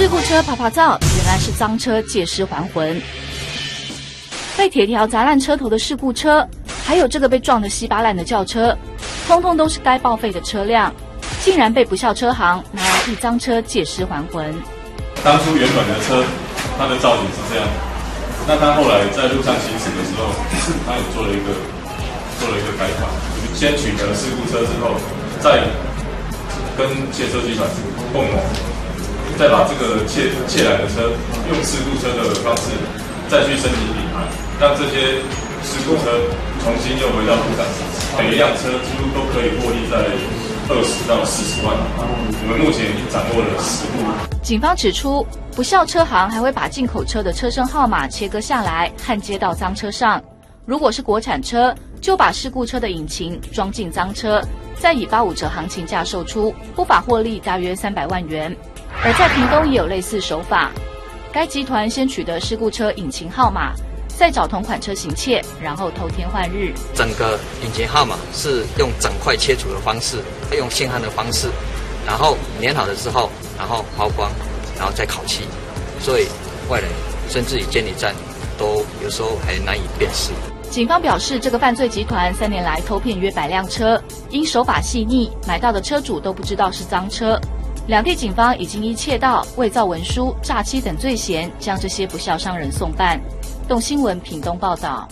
事故车啪啪照，原来是赃车借尸还魂。被铁条砸烂车头的事故车，还有这个被撞得稀巴烂的轿车，通通都是该报废的车辆，竟然被不肖车行拿来替赃车借尸还魂。当初原本的车，它的造型是这样，那它后来在路上行驶的时候，它有做了一个改款，先取得事故车之后，再跟窃车集团共谋，再把这个窃来的车用事故车的方式再去申请品牌，让这些事故车重新又回到路上，每一辆车几乎都可以获利在20到40万。我们目前已经掌握了10部。警方指出，不肖车行还会把进口车的车身号码切割下来，焊接到赃车上。如果是国产车，就把事故车的引擎装进赃车，再以85折行情价售出，不法获利大约300万元。而在屏东也有类似手法，该集团先取得事故车引擎号码，再找同款车行窃，然后偷天换日。整个引擎号码是用整块切除的方式，用现焊的方式，然后粘好了之后，然后抛光，然后再烤漆，所以外人甚至于监理站都有时候还难以辨识。警方表示，这个犯罪集团3年来偷骗约100辆车，因手法细腻，买到的车主都不知道是赃车。两地警方已经依窃盗、伪造文书、诈欺等罪嫌，将这些不肖商人送办。动新闻屏东报道。